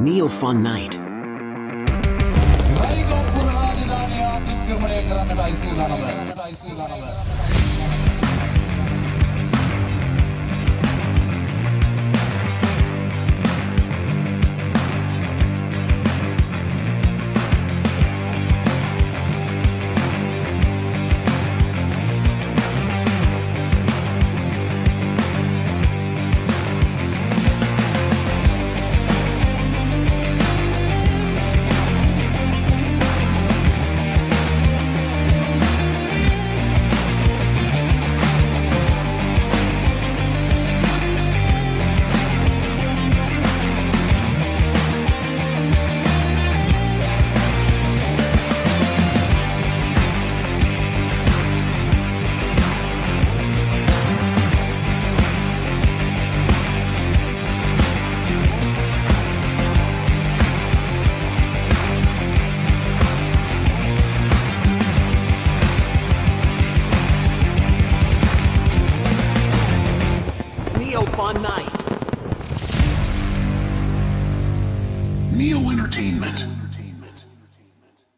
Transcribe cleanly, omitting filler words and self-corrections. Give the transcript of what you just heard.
Neo Fun Night. Neo Fun Night.